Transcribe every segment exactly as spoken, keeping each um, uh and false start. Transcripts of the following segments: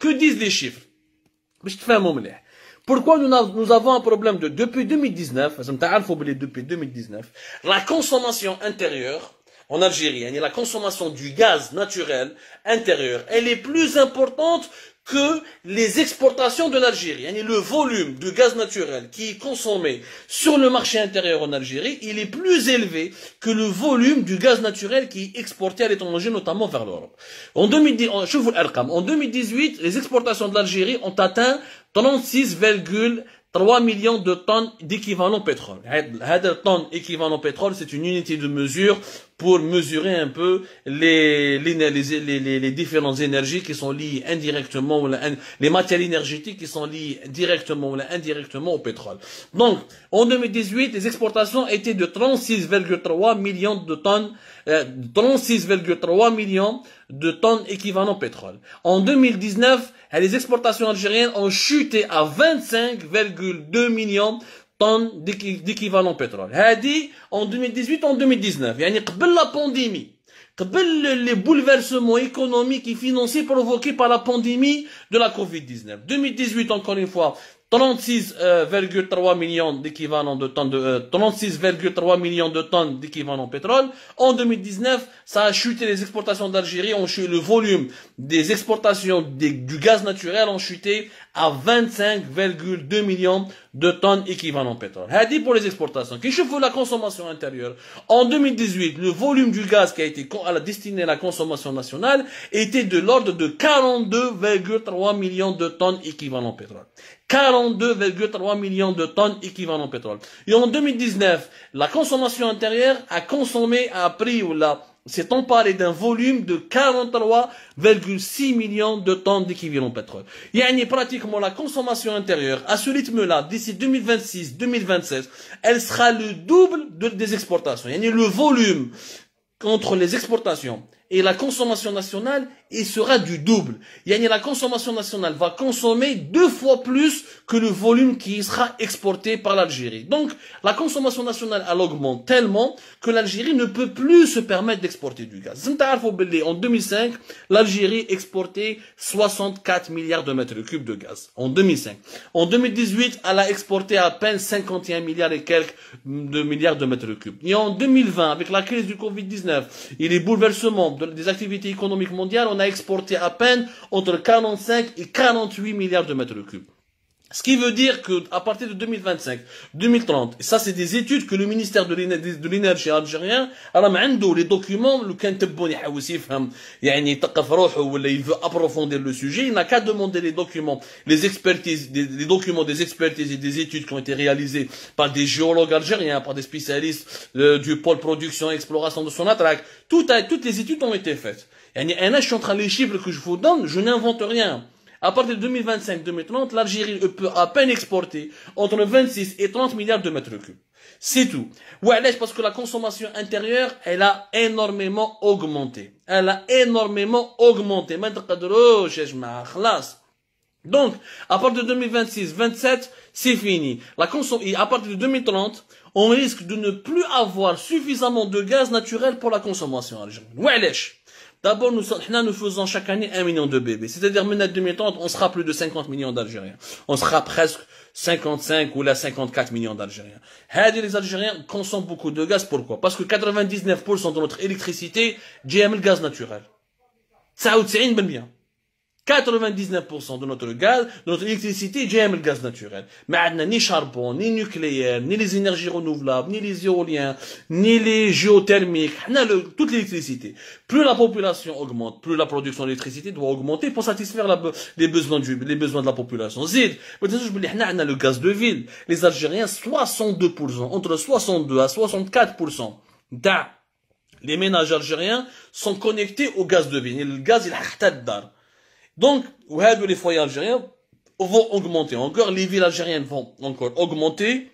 Que disent les chiffres? Pourquoi nous, nous avons un problème de depuis deux mille dix-neuf, depuis deux mille dix-neuf, la consommation intérieure en Algérie, et la consommation du gaz naturel intérieur, elle est plus importante que les exportations de l'Algérie. Le volume de gaz naturel qui est consommé sur le marché intérieur en Algérie, il est plus élevé que le volume du gaz naturel qui est exporté à l'étranger, notamment vers l'Europe. En deux mille dix-huit, les exportations de l'Algérie ont atteint trente-six virgule trois millions de tonnes d'équivalent pétrole. La tonne équivalent pétrole, c'est une unité de mesure pour mesurer un peu les, les, les, les, les différentes énergies qui sont liées indirectement, les matières énergétiques qui sont liées directement ou indirectement au pétrole. Donc, en deux mille dix-huit, les exportations étaient de trente-six virgule trois millions de tonnes, euh, trente-six virgule trois millions de tonnes équivalent pétrole. En deux mille dix-neuf, les exportations algériennes ont chuté à vingt-cinq virgule deux millions tonnes d'équivalent pétrole. Hadi en deux mille dix-huit, en deux mille dix-neuf. Yani, avant la pandémie, avant les bouleversements économiques et financiers provoqués par la pandémie de la Covid dix-neuf. deux mille dix-huit, encore une fois, trente-six virgule trois millions d'équivalent de tonnes de euh, trente-six virgule trois millions de tonnes d'équivalent pétrole. En deux mille dix-neuf, ça a chuté. Les exportations d'Algérie ont chuté, le volume des exportations des, du gaz naturel ont chuté à vingt-cinq virgule deux millions de tonnes équivalent pétrole. Hadi pour les exportations. Qu'est-ce que vous la consommation intérieure? En deux mille dix-huit, le volume du gaz qui a été destiné à la consommation nationale était de l'ordre de quarante-deux virgule trois millions de tonnes équivalent pétrole. quarante-deux virgule trois millions de tonnes équivalent pétrole. Et en deux mille dix-neuf, la consommation intérieure a consommé à prix ou là, s'est emparé d'un volume de quarante-trois virgule six millions de tonnes d'équivalent pétrole. Il y a pratiquement la consommation intérieure à ce rythme-là, d'ici deux mille vingt-six deux mille vingt-sept, elle sera le double de, des exportations. Il y a le volume entre les exportations et la consommation nationale, il sera du double. Yani la consommation nationale va consommer deux fois plus que le volume qui sera exporté par l'Algérie. Donc, la consommation nationale, elle augmente tellement que l'Algérie ne peut plus se permettre d'exporter du gaz. En deux mille cinq, l'Algérie exportait soixante-quatre milliards de mètres cubes de gaz. En deux mille cinq. En deux mille dix-huit, elle a exporté à peine cinquante et un milliards et quelques de milliards de mètres cubes. Et en deux mille vingt, avec la crise du Covid dix-neuf et les bouleversements des activités économiques mondiales, on a exporté à peine entre quarante-cinq et quarante-huit milliards de mètres cubes. Ce qui veut dire que à partir de deux mille vingt-cinq, deux mille trente, et ça c'est des études que le ministère de l'énergie algérien a mis les documents, il veut approfondir le sujet, il n'a qu'à demander les documents, les expertises, les documents des expertises et des études qui ont été réalisées par des géologues algériens, par des spécialistes du pôle production et exploration de Sonatrach. Toutes, toutes les études ont été faites. Je suis en train de les chiffres que je vous donne, je n'invente rien. À partir de deux mille vingt-cinq deux mille trente, l'Algérie peut à peine exporter entre vingt-six et trente milliards de mètres cubes. C'est tout. Ouais, parce que la consommation intérieure, elle a énormément augmenté. Elle a énormément augmenté. Donc, à partir de deux mille vingt-six deux mille vingt-sept, c'est fini. La et à partir de deux mille trente, on risque de ne plus avoir suffisamment de gaz naturel pour la consommation algérienne. Ouais, d'abord, nous, nous faisons chaque année un million de bébés. C'est-à-dire, maintenant, deux mille trente, on sera plus de cinquante millions d'Algériens. On sera presque cinquante-cinq ou là cinquante-quatre millions d'Algériens. Les Algériens consomment beaucoup de gaz. Pourquoi? Parce que quatre-vingt-dix-neuf pour cent de notre électricité, c'est le gaz naturel. Ça a bien. quatre-vingt-dix-neuf pour cent de notre gaz, de notre électricité, c'est le gaz naturel. Mais on a ni charbon, ni nucléaire, ni les énergies renouvelables, ni les éoliens, ni les géothermiques. On a le, toute l'électricité. Plus la population augmente, plus la production d'électricité doit augmenter pour satisfaire la, les, besoins du, les besoins de la population. Zid, on a le gaz de ville. Les Algériens, soixante-deux pour cent, entre soixante-deux à soixante-quatre pour cent des ménages algériens sont connectés au gaz de ville. Et le gaz, il a dar. Donc, les foyers algériens vont augmenter encore, les villes algériennes vont encore augmenter.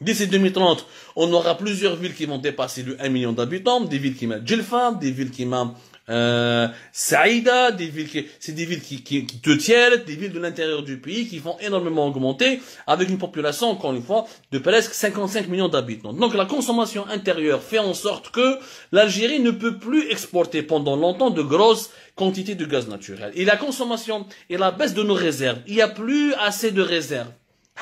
D'ici deux mille trente, on aura plusieurs villes qui vont dépasser le un million d'habitants, des villes qui mènent Djelfa, des villes qui mènent euh, Saïda, des villes qui, c'est des villes qui, qui, qui te tiennent, des villes de l'intérieur du pays qui vont énormément augmenter avec une population, encore une fois, de presque cinquante-cinq millions d'habitants. Donc la consommation intérieure fait en sorte que l'Algérie ne peut plus exporter pendant longtemps de grosses quantités de gaz naturel. Et la consommation et la baisse de nos réserves, il n'y a plus assez de réserves.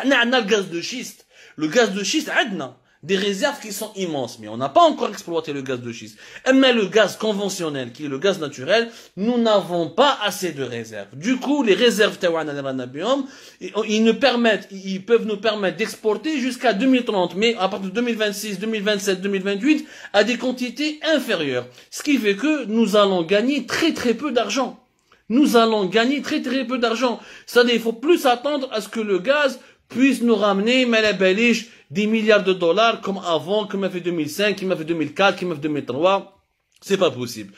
On a le gaz de schiste. Le gaz de schiste, on a des réserves qui sont immenses, mais on n'a pas encore exploité le gaz de schiste. Mais le gaz conventionnel, qui est le gaz naturel, nous n'avons pas assez de réserves. Du coup, les réserves Tawana al-Ranabium, ils ne permettent, ils peuvent nous permettre d'exporter jusqu'à deux mille trente, mais à partir de deux mille vingt-six, deux mille vingt-sept, deux mille vingt-huit, à des quantités inférieures. Ce qui fait que nous allons gagner très très peu d'argent. Nous allons gagner très très peu d'argent. C'est-à-dire, il faut plus attendre à ce que le gaz puisse nous ramener, mais la beliche, des milliards de dollars comme avant, comme a fait deux mille cinq, comme a fait deux mille quatre, comme a fait deux mille trois. C'est pas possible.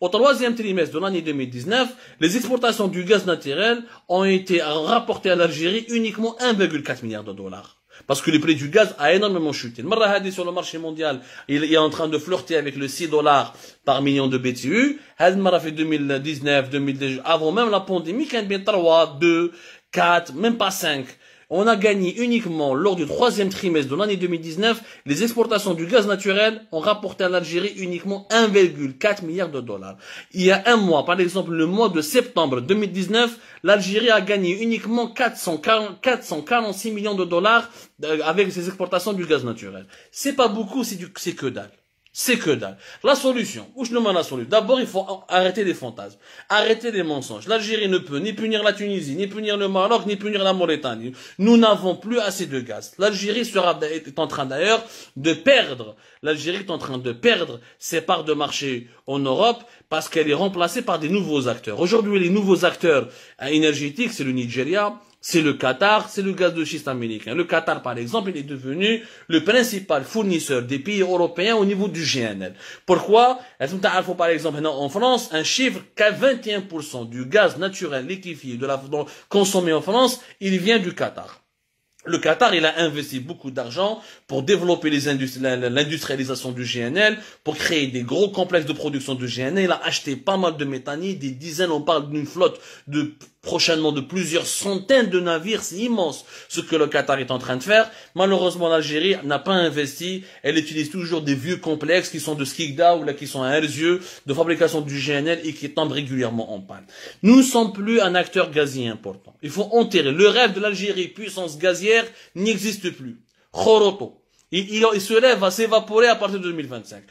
Au troisième trimestre de l'année deux mille dix-neuf, les exportations du gaz naturel ont été rapportées à l'Algérie uniquement un virgule quatre milliard de dollars. Parce que le prix du gaz a énormément chuté. Le Marahadi sur le marché mondial, il est en train de flirter avec le six dollars par million de B T U. Had Marafi deux mille dix-neuf, deux mille dix, avant même la pandémie, quand bien trois, deux, quatre, même pas cinq. On a gagné uniquement lors du troisième trimestre de l'année deux mille dix-neuf, les exportations du gaz naturel ont rapporté à l'Algérie uniquement un virgule quatre milliard de dollars. Il y a un mois, par exemple le mois de septembre deux mille dix-neuf, l'Algérie a gagné uniquement quatre cent quarante-six millions de dollars avec ses exportations du gaz naturel. C'est pas beaucoup, c'est que dalle. C'est que dalle. La solution, où je demande la solution, d'abord il faut arrêter les fantasmes, arrêter les mensonges. L'Algérie ne peut ni punir la Tunisie, ni punir le Maroc, ni punir la Mauritanie. Nous n'avons plus assez de gaz. L'Algérie sera est en train d'ailleurs de perdre, l'Algérie est en train de perdre ses parts de marché en Europe parce qu'elle est remplacée par des nouveaux acteurs. Aujourd'hui les nouveaux acteurs énergétiques, c'est le Nigeria, c'est le Qatar, c'est le gaz de schiste américain. Le Qatar, par exemple, il est devenu le principal fournisseur des pays européens au niveau du G N L. Pourquoi? Par exemple, en France, un chiffre qu'à vingt et un pour cent du gaz naturel liquéfié de la, consommé en France, il vient du Qatar. Le Qatar, il a investi beaucoup d'argent pour développer l'industrialisation du G N L, pour créer des gros complexes de production de G N L. Il a acheté pas mal de méthaniers, des dizaines, on parle d'une flotte de prochainement de plusieurs centaines de navires, c'est immense ce que le Qatar est en train de faire. Malheureusement, l'Algérie n'a pas investi, elle utilise toujours des vieux complexes qui sont de Skikda ou là qui sont à Arzew, de fabrication du G N L et qui tombent régulièrement en panne. Nous ne sommes plus un acteur gazier important. Il faut enterrer. Le rêve de l'Algérie, puissance gazière, n'existe plus. Khoroto. Il, il, il se lève à s'évaporer à partir de deux mille vingt-cinq.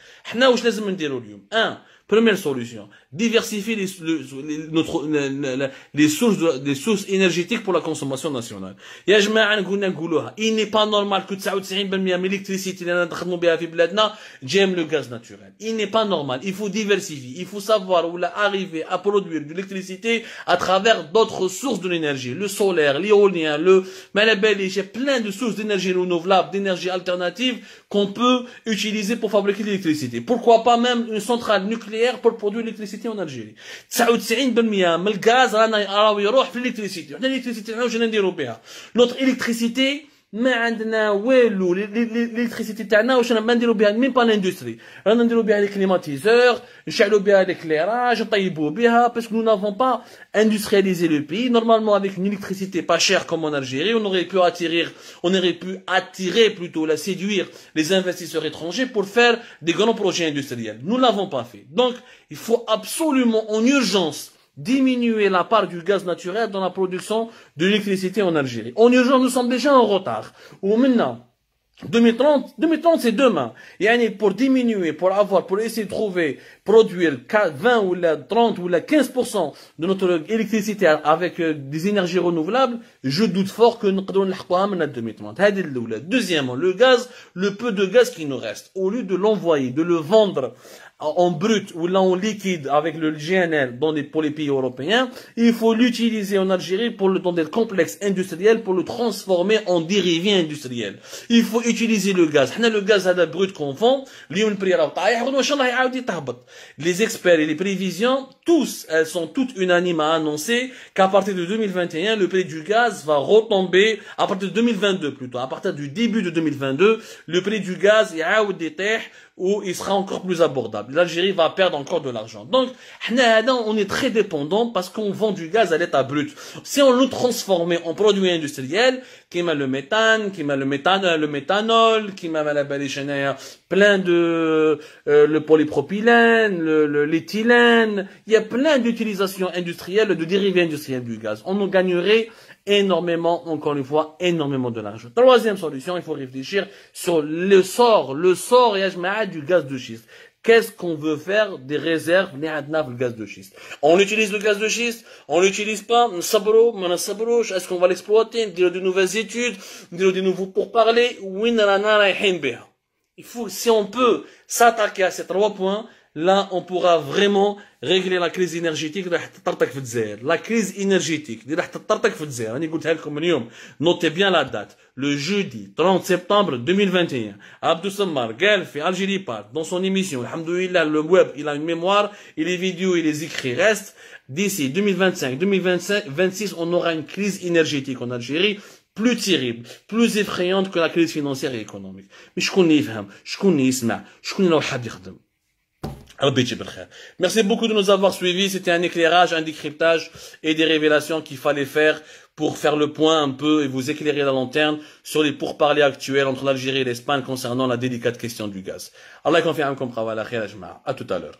un. Première solution, diversifier les, les, notre, les, les, sources de, les sources énergétiques pour la consommation nationale. Il n'est pas normal que تسعة وتسعين بالمية من l'électricité j'aime le gaz naturel. Il n'est pas normal. Il faut diversifier. Il faut savoir où arriver à produire de l'électricité à travers d'autres sources de l'énergie. Le solaire, l'éolien, le malabelé. J'ai plein de sources d'énergie renouvelable, d'énergie alternative qu'on peut utiliser pour fabriquer de l'électricité. Pourquoi pas même une centrale nucléaire pour produire l'électricité en Algérie. تسعة وتسعين بالمية من الغاز رانا راهو يروح في الإلكتريسيتي. حنا الإلكتريسيتي حنا واش نديرو بها؟ نوتر إلكتريسيتي ما عندنا والو. الإلكتريسيتي تاعنا واش ما نديرو بها؟ ميم با لاندستري. رانا نديرو بها لي كليماتيزور، نشعلو بها ليكليراج، نطيبو بها باسكو نو نافون با industrialisé le pays. Normalement, avec une électricité pas chère comme en Algérie, on aurait pu attirer, on aurait pu attirer plutôt, la séduire les investisseurs étrangers pour faire des grands projets industriels. Nous l'avons pas fait. Donc, il faut absolument, en urgence, diminuer la part du gaz naturel dans la production de l'électricité en Algérie. En urgence, nous sommes déjà en retard. Ou maintenant, deux mille trente, deux mille trente c'est demain. Et pour diminuer, pour avoir, pour essayer de trouver, produire vingt ou la trente ou la quinze pour cent de notre électricité avec des énergies renouvelables, je doute fort que nous pouvons l'atteindre en deux mille trente. Deuxièmement, le gaz, le peu de gaz qui nous reste, au lieu de l'envoyer, de le vendre en brut ou là en liquide avec le G N L dans les, pour les pays européens, il faut l'utiliser en Algérie pour le, dans des complexes industriels pour le transformer en dérivé industriel. Il faut utiliser le gaz. Le gaz à la brute qu'on vend, les experts et les prévisions, tous, elles sont toutes unanimes à annoncer qu'à partir de deux mille vingt et un, le prix du gaz va retomber, à partir de deux mille vingt-deux plutôt, à partir du début de deux mille vingt-deux, le prix du gaz, où il sera encore plus abordable. L'Algérie va perdre encore de l'argent. Donc, on est très dépendant parce qu'on vend du gaz à l'état brut. Si on le transformait en produit industriel, qui met le méthane, qui met le méthane, le méthanol, qui met la baléchanaire, plein de euh, le polypropylène, le l'éthylène, il y a plein d'utilisations industrielles, de dérivés industriels du gaz. On en gagnerait énormément, encore une fois, énormément de l'argent. Troisième solution, il faut réfléchir sur le sort, le sort du gaz de schiste. Qu'est-ce qu'on veut faire des réserves, le gaz de schiste? On utilise le gaz de schiste, on l'utilise pas, est-ce qu'on va l'exploiter, dire de nouvelles études, dire de nouveaux pourparlers? Il faut, si on peut s'attaquer à ces trois points, là, on pourra vraiment régler la crise énergétique. La crise énergétique. Notez bien la date. Le jeudi trente septembre deux mille vingt et un. Abdou Semmar, Galfi, Algérie part. Dans son émission, alhamdoulillah, le web, il a une mémoire. Et les vidéos et les écrits restent. D'ici deux mille vingt-cinq, deux mille vingt-six, on aura une crise énergétique en Algérie. Plus terrible, plus effrayante que la crise financière et économique. Mais je connais, je connais, je connais, je Merci beaucoup de nous avoir suivis. C'était un éclairage, un décryptage et des révélations qu'il fallait faire pour faire le point un peu et vous éclairer la lanterne sur les pourparlers actuels entre l'Algérie et l'Espagne concernant la délicate question du gaz. Allah konfi'amkum, qawala khayra jama'a. À tout à l'heure.